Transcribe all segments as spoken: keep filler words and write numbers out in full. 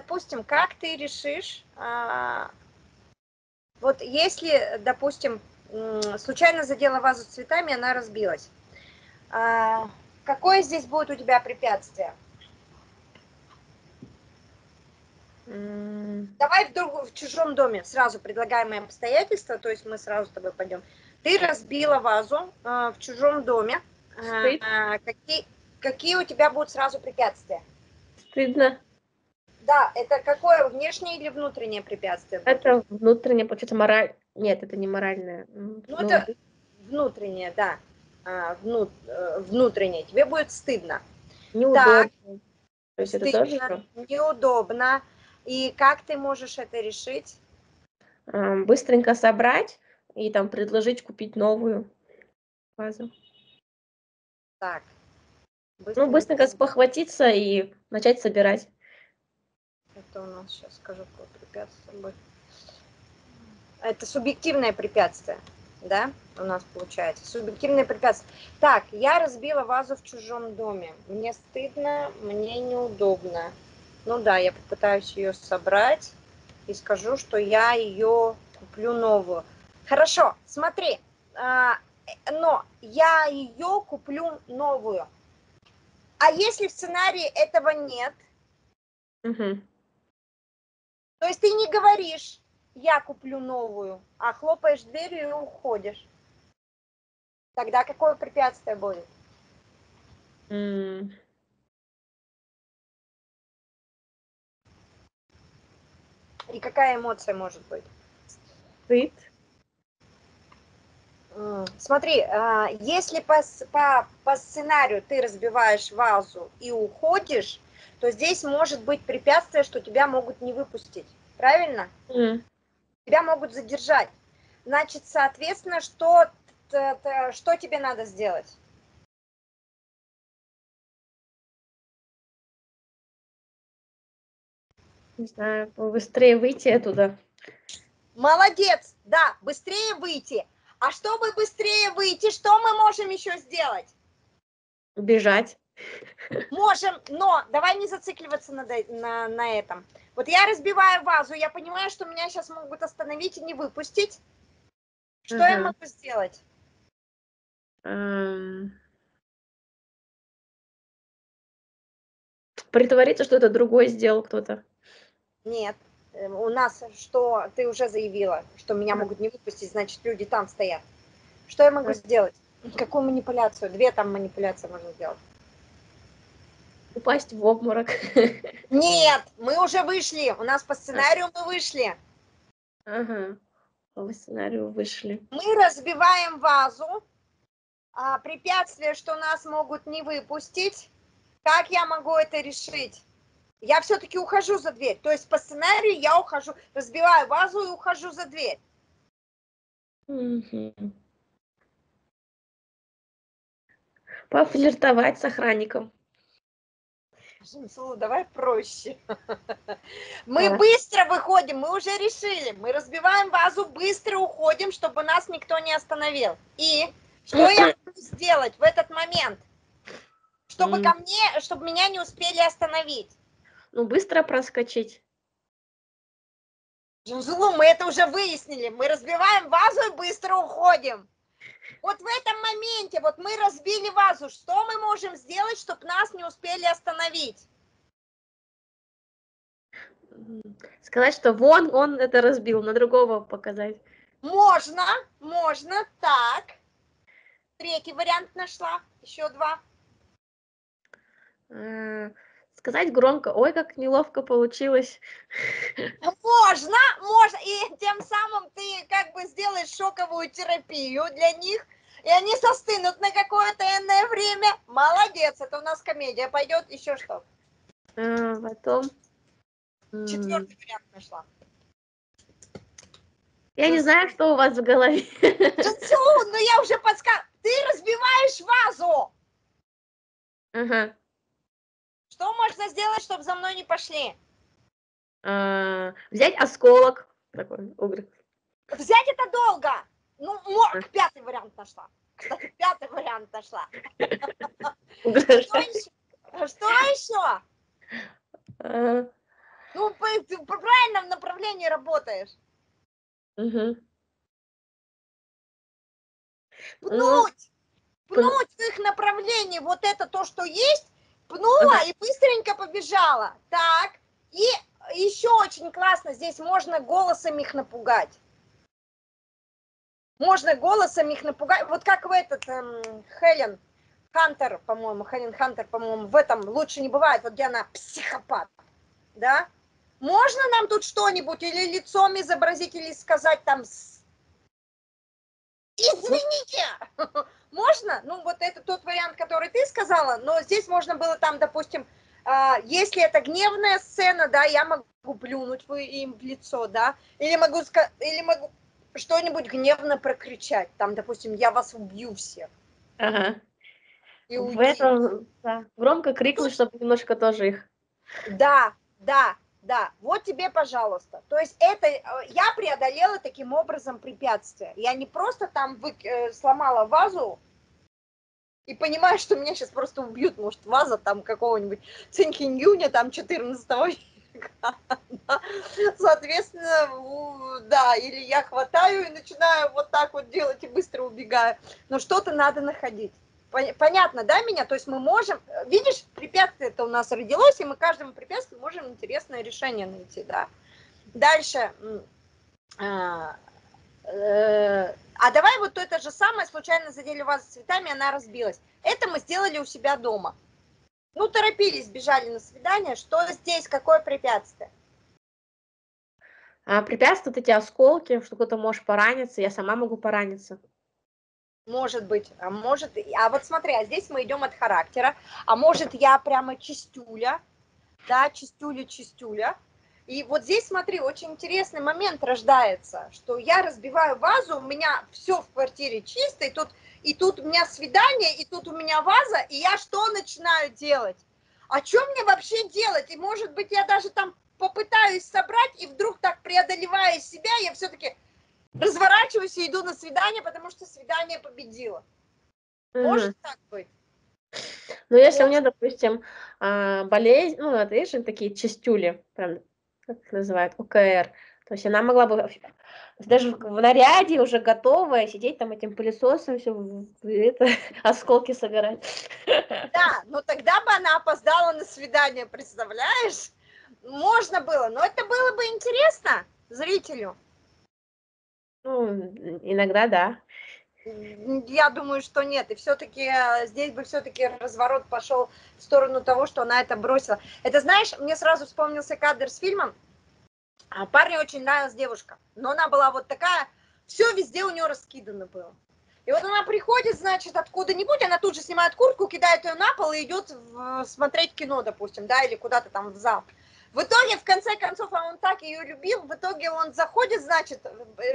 допустим, как ты решишь, вот если, допустим, случайно задела вазу с цветами, она разбилась. Какое здесь будет у тебя препятствие? Давай вдруг в чужом доме сразу предлагаемые обстоятельства, то есть мы сразу с тобой пойдем. Ты разбила вазу э, в чужом доме. Стыд. Э, какие, какие у тебя будут сразу препятствия? Стыдно. Да, это какое, внешнее или внутреннее препятствие? Будет? Это внутреннее, получается, мораль. Нет, это не моральное. Ну, ну это внутреннее, да. А, внут... Внутреннее. Тебе будет стыдно. Неудобно. Так. То есть стыдно, это тоже... неудобно. И как ты можешь это решить? Быстренько собрать и там предложить купить новую вазу. Так. Быстренько. Ну, быстренько спохватиться и начать собирать. Это у нас, сейчас скажу, какое препятствие будет. Это субъективное препятствие, да, у нас получается. Субъективное препятствие. Так, я разбила вазу в чужом доме. Мне стыдно, мне неудобно. Ну да, я попытаюсь ее собрать и скажу, что я ее куплю новую. Хорошо, смотри, но я ее куплю новую. А если в сценарии этого нет? Угу. То есть ты не говоришь, я куплю новую, а хлопаешь дверью и уходишь. Тогда какое препятствие будет? Mm. И какая эмоция может быть? Стыд. Смотри, если по, по, по сценарию ты разбиваешь вазу и уходишь, то здесь может быть препятствие, что тебя могут не выпустить. Правильно? Mm. Тебя могут задержать. Значит, соответственно, что, что тебе надо сделать? Не знаю, быстрее выйти оттуда. Молодец, да, быстрее выйти. А чтобы быстрее выйти, что мы можем еще сделать? Бежать. Можем, но давай не зацикливаться на, на, на этом. Вот я разбиваю вазу, я понимаю, что меня сейчас могут остановить и не выпустить. Что uh-huh. я могу сделать? Um... Притвориться, что это другой сделал кто-то. Нет. У нас, что ты уже заявила, что меня могут не выпустить, значит, люди там стоят. Что я могу сделать? Какую манипуляцию? Две там манипуляции можно сделать. Упасть в обморок. Нет, мы уже вышли. У нас по сценарию мы вышли. Ага, по сценарию вышли. Мы разбиваем вазу. А препятствие, что нас могут не выпустить. Как я могу это решить? Я все-таки ухожу за дверь. То есть по сценарию я ухожу, разбиваю вазу и ухожу за дверь. Mm-hmm. Пофлиртовать с охранником. Слово, давай проще. Мы быстро выходим, мы уже решили. Мы разбиваем вазу, быстро уходим, чтобы нас никто не остановил. И что я могу сделать в этот момент, чтобы ко мне, чтобы меня не успели остановить? Ну, быстро проскочить. Джунзулу, мы это уже выяснили. Мы разбиваем вазу и быстро уходим. Вот в этом моменте, вот мы разбили вазу. Что мы можем сделать, чтобы нас не успели остановить? Сказать, что вон он это разбил, на другого показать. Можно, можно, так. Третий вариант нашла, еще два. А... Сказать громко, ой, как неловко получилось. Можно, можно, и тем самым ты как бы сделаешь шоковую терапию для них, и они состынут на какое-то энное время. Молодец, это у нас комедия пойдет, еще что. А, потом... Четвертый вариант нашла. Я не знаю, что у вас в голове. Джунсу, ну я уже подсказываю, ты разбиваешь вазу. Ага. Что можно сделать, чтобы за мной не пошли? А, взять осколок. Такой, угрик. Взять это долго. Ну, морг, пятый вариант нашла. Пятый вариант нашла. Что еще? Ну, ты в правильном направлении работаешь. Угу. Пнуть! Ну, пнуть в их направлении вот это то, что есть, пнула ага. и быстренько побежала. Так, и еще очень классно, здесь можно голосом их напугать. Можно голосом их напугать. Вот как в этот, эм, Хелен Хантер, по-моему, Хелен Хантер, по-моему, в этом лучше не бывает, вот где она психопат, да? Можно нам тут что-нибудь или лицом изобразить, или сказать там... Извините! Можно? Ну, вот это тот вариант, который ты сказала, но здесь можно было там, допустим, если это гневная сцена, да, я могу плюнуть им в лицо, да, или могу, или могу что-нибудь гневно прокричать, там, допустим, я вас убью всех. Ага. И в этом, да, громко крикнуть, чтобы немножко тоже их... Да, да, да, вот тебе, пожалуйста. То есть это я преодолела таким образом препятствие. Я не просто там вы, э, сломала вазу и понимаю, что меня сейчас просто убьют, может, ваза там какого-нибудь Цинь-Кинь-Юня, там четырнадцатого века. Соответственно, да, или я хватаю и начинаю вот так вот делать и быстро убегаю. Но что-то надо находить. Понятно, да, меня? То есть мы можем, видишь, препятствие-то у нас родилось, и мы каждому препятствию можем интересное решение найти, да. Дальше, а, а давай вот это же самое, случайно задели вазу с цветами, она разбилась. Это мы сделали у себя дома. Ну, торопились, бежали на свидание. Что здесь, какое препятствие? А, препятствия вот эти осколки, что кто-то может пораниться, я сама могу пораниться. Может быть, а может, а вот смотри, а здесь мы идем от характера, а может я прямо чистюля, да, чистюля-чистюля, и вот здесь, смотри, очень интересный момент рождается, что я разбиваю вазу, у меня все в квартире чисто, и тут, и тут у меня свидание, и тут у меня ваза, и я что начинаю делать? А что мне вообще делать? И может быть я даже там попытаюсь собрать, и вдруг так преодолевая себя, я все-таки... разворачиваюсь и иду на свидание, потому что свидание победило. Может mm-hmm. так быть? Ну, если вот. У меня, допустим, болезнь, ну, это есть же такие частюли, прям, как их называют, О К Р, то есть она могла бы даже в наряде уже готовая сидеть там этим пылесосом, все это, осколки собирать. Да, но тогда бы она опоздала на свидание, представляешь? Можно было, но это было бы интересно зрителю. Ну, иногда да. Я думаю, что нет. И все-таки здесь бы все-таки разворот пошел в сторону того, что она это бросила. Это, знаешь, мне сразу вспомнился кадр с фильмом. Парню очень нравилась девушка. Но она была вот такая, все везде у нее раскидано было. И вот она приходит, значит, откуда-нибудь, она тут же снимает куртку, кидает ее на пол и идет смотреть кино, допустим, да, или куда-то там в зал. В итоге, в конце концов, а он так ее любил, в итоге он заходит, значит,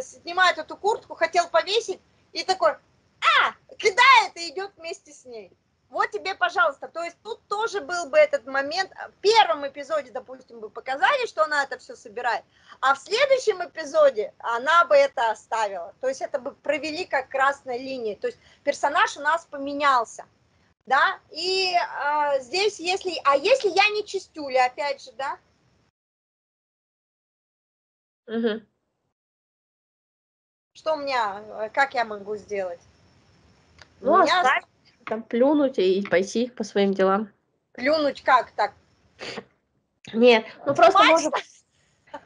снимает эту куртку, хотел повесить, и такой, а, кидает и идет вместе с ней. Вот тебе, пожалуйста. То есть тут тоже был бы этот момент, в первом эпизоде, допустим, бы показали, что она это все собирает, а в следующем эпизоде она бы это оставила. То есть это бы провели как красной линией. То есть персонаж у нас поменялся. Да, и э, здесь, если, а если я не чистюля, опять же, да? Угу. Что у меня, как я могу сделать? Ну, меня... оставь, там плюнуть и пойти по своим делам. Плюнуть как так? Нет, ну просто может,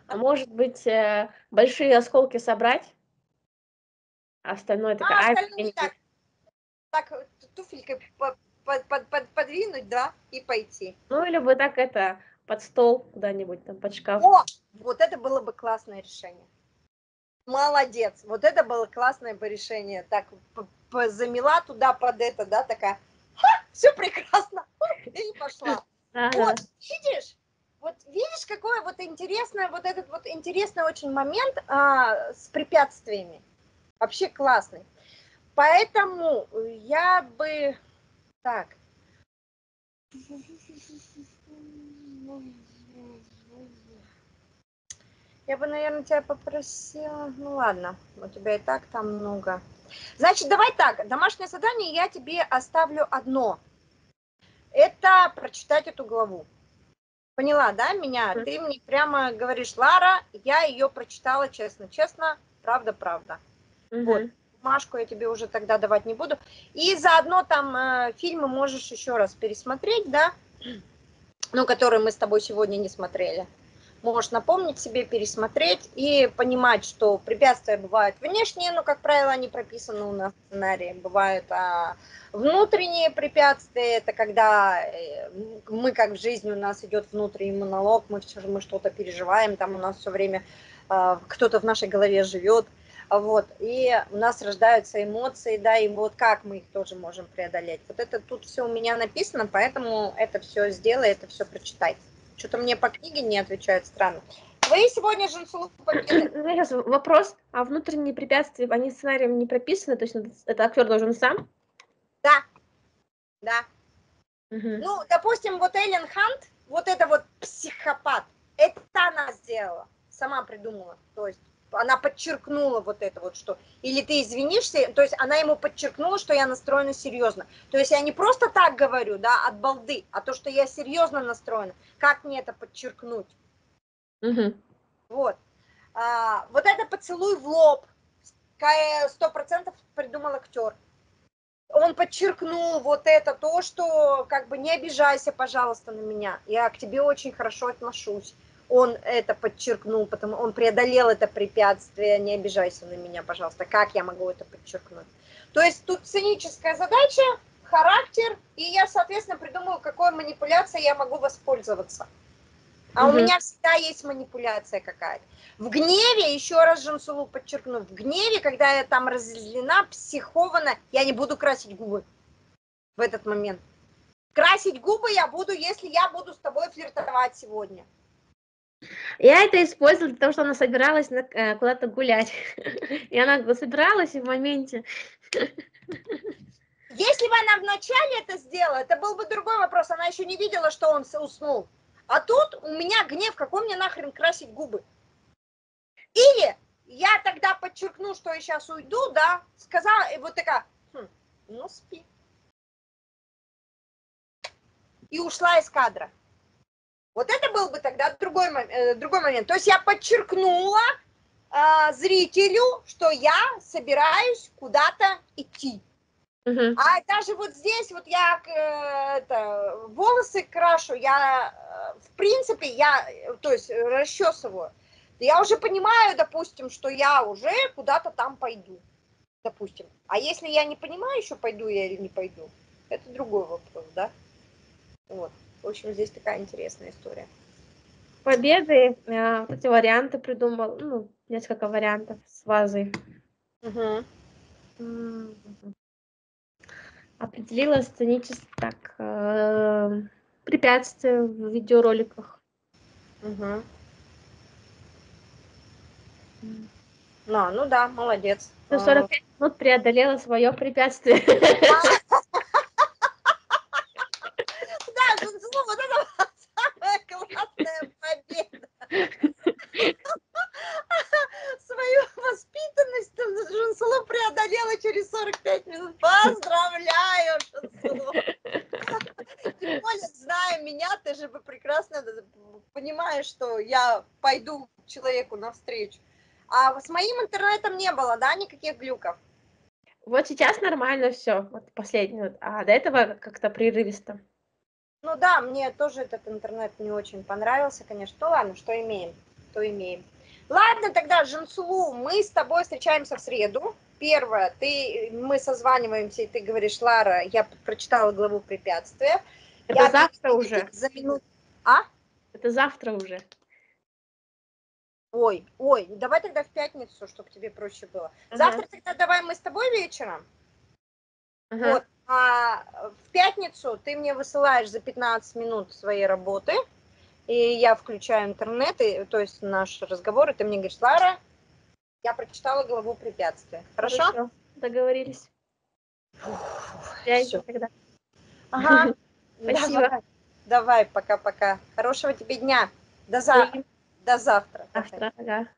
может быть э, большие осколки собрать, а остальное а, такая... Остальное так, так туфелькой по... Под, под, под, подвинуть, да, и пойти. Ну, или бы так это, под стол куда-нибудь, там, под шкаф. О, вот это было бы классное решение. Молодец, вот это было классное бы решение. Так, замела туда под это, да, такая, ха, все прекрасно, и пошла. Ага. Вот, видишь, вот видишь, какой вот интересный, вот этот вот интересный очень момент а, с препятствиями. Вообще классный. Поэтому я бы... Так. Я бы, наверное, тебя попросила... Ну ладно, у тебя и так там много. Значит, давай так, домашнее задание я тебе оставлю одно. Это прочитать эту главу. Поняла, да, меня? Mm-hmm. Ты мне прямо говоришь, Лара, я ее прочитала честно-честно, правда-правда. Mm-hmm. Вот, бумажку я тебе уже тогда давать не буду. И заодно там э, фильмы можешь еще раз пересмотреть, да, ну, которые мы с тобой сегодня не смотрели. Можешь напомнить себе, пересмотреть и понимать, что препятствия бывают внешние, но, как правило, они прописаны у нас в сценарии. Бывают а, внутренние препятствия, это когда мы, как в жизни, у нас идет внутренний монолог, мы, мы что-то переживаем, там у нас все время а, кто-то в нашей голове живет, вот, и у нас рождаются эмоции, да, и вот как мы их тоже можем преодолеть. Вот это тут все у меня написано, поэтому это все сделай, это все прочитай. Что-то мне по книге не отвечают, странно. Вы сегодня Жансулу покинули. Сейчас вопрос, а внутренние препятствия, они сценарием не прописаны, то есть это актер должен сам? Да, да. Угу. Ну, допустим, вот Хелен Хант, вот это вот психопат, это она сделала, сама придумала, то есть она подчеркнула вот это вот, что или ты извинишься, то есть она ему подчеркнула, что я настроена серьезно. То есть я не просто так говорю, да, от балды, а то, что я серьезно настроена. Как мне это подчеркнуть? Угу. Вот. А, вот это поцелуй в лоб. Сто процентов придумал актер. Он подчеркнул вот это то, что как бы не обижайся, пожалуйста, на меня. Я к тебе очень хорошо отношусь. Он это подчеркнул, потому он преодолел это препятствие, не обижайся на меня, пожалуйста, как я могу это подчеркнуть. То есть тут сценическая задача, характер, и я, соответственно, придумаю, какой манипуляцией я могу воспользоваться. А угу. у меня всегда есть манипуляция какая-то. В гневе, еще раз Жансулу подчеркну, в гневе, когда я там разозлена, психована, я не буду красить губы в этот момент. Красить губы я буду, если я буду с тобой флиртовать сегодня. Я это использовала для того, что она собиралась куда-то гулять. И она собиралась и в моменте. Если бы она вначале это сделала, это был бы другой вопрос. Она еще не видела, что он уснул. А тут у меня гнев, какой мне нахрен красить губы? Или я тогда подчеркну, что я сейчас уйду, да, сказала, и вот такая, хм, ну спи. И ушла из кадра. Вот это был бы тогда другой, э, другой момент. То есть я подчеркнула э, зрителю, что я собираюсь куда-то идти. Uh-huh. А даже вот здесь вот я э, это, волосы крашу, я э, в принципе, я, то есть расчесываю. Я уже понимаю, допустим, что я уже куда-то там пойду, допустим. А если я не понимаю еще, пойду я или не пойду, это другой вопрос, да? Вот. В общем, здесь такая интересная история. Победы, э, эти варианты придумал, ну, несколько вариантов с вазой. Угу. Определила сценические так, э, препятствия в видеороликах. Угу. Ну, ну да, молодец. Ну, сорок пять минут преодолела свое препятствие. Вот это самая классная победа. Свою воспитанность Жансулу преодолела через сорок пять минут. Поздравляю, Жансулу. Тем более, зная меня, ты же прекрасно понимаешь, что я пойду человеку навстречу. А с моим интернетом не было, да, никаких глюков? Вот сейчас нормально все, вот последний, а до этого как-то прерывисто. Ну да, мне тоже этот интернет не очень понравился, конечно. Ну ладно, что имеем, то имеем. Ладно, тогда, Жансулу, мы с тобой встречаемся в среду. Первое, ты, мы созваниваемся, и ты говоришь, Лара, я прочитала главу препятствия. Это я завтра уже. За минуту... А? Это завтра уже. Ой, ой, давай тогда в пятницу, чтобы тебе проще было. Ага. Завтра тогда давай мы с тобой вечером. Ага. Вот. А в пятницу ты мне высылаешь за пятнадцать минут своей работы, и я включаю интернет, и, то есть наш разговор, и ты мне говоришь, Лара, я прочитала главу препятствия. Хорошо? Хорошо. Договорились. Фух, я все. Иду тогда. Ага. Спасибо. Давай, давай, пока-пока. Хорошего тебе дня. До завтра. До завтра. Завтра, ага.